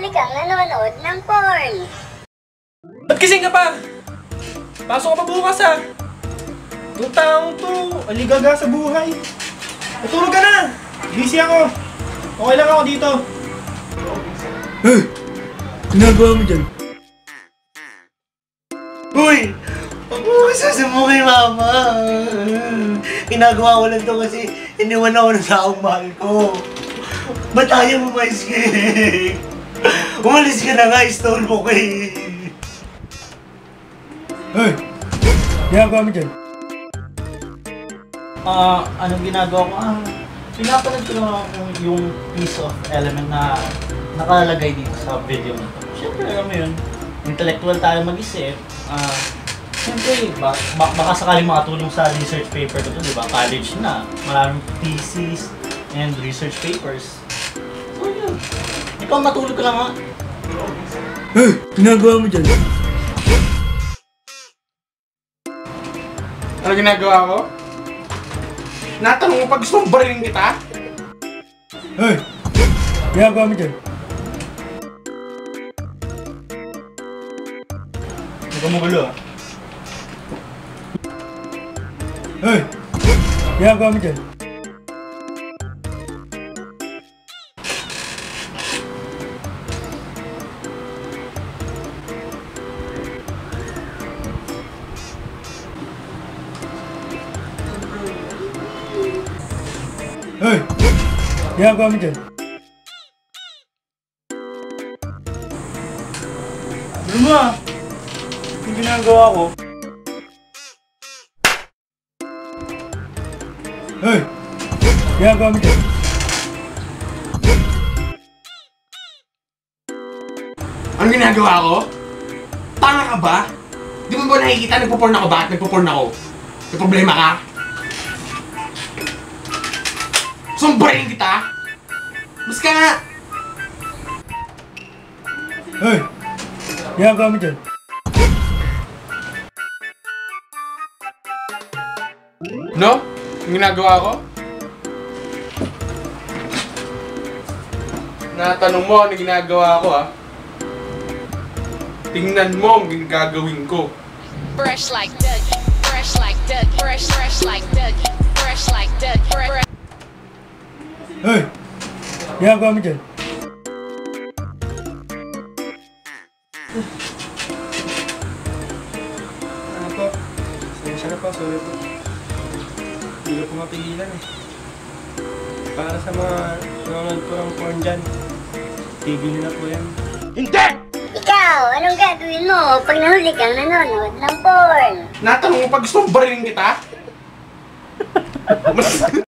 huli kang nanonood ng porn. Ba't kising ka pa? Pasok ka pa bukas ha. Itong taong to, aligaga sa buhay. Matulog ka na! Busy ako. Okay lang ako dito. Hey! Nagawa mo dyan? Uy! Pag-uusasin mo kay mama. Pinagawa ko lang ito kasi iniwan ako ng taong mahal ko. Ba't ayaw mo maiskik? Umalis ka na nga, stone mo kay. Hey! Ginagawa mo dyan? Anong ginagawa ko? Pinapalag ko lang yung piece of element na nakalagay dito sa video nito. Siyempre, alam mo yun, intellectual tayo mag-isip. Siyempre, baka sakaling makatulong sa research paper ko ito, di ba? College na. Maraming thesis and research papers. So, yun. Ikaw, matulog ka lang, ha? Hey! Ginagawa mo dyan? Ano ginagawa ko? Natanong mo pag gusto mong barilin kita? Hey! Ginagawa mo dyan? Huwag ka magulo, ha? Hey! Ginagawa mo dyan? Hey! Ginagawa mo dyan? Ano ba? Yung ginagawa ko? Hey! Ginagawa mo dyan? Ano ginagawa ko? Tanga ka ba? Di mo ba nakikita nagpo-porn ako? Bakit nagpo-porn ako? May problema ka? Sumbarin kita! Mas ka nga! Hey! Ginagawa mo dyan? No? Yung ginagawa ko? Natanong mo ano ginagawa ko, ha? Tingnan mo ang gagawin ko. Fresh like Dougie. Fresh like Dougie. Fresh like Dougie. Fresh like Dougie. Fresh. Hey! Ginagawa mo dyan? Ano po? Sorry po, sorry po. Hindi ko mapigilan eh. Para sa mga nanonood ko ng porn dyan, tigilin na po yan. Hindi! Ikaw, anong gagawin mo pag nahuli kang nanonood ng porn? Natanong mo pag gusto mong barilin kita? Mas...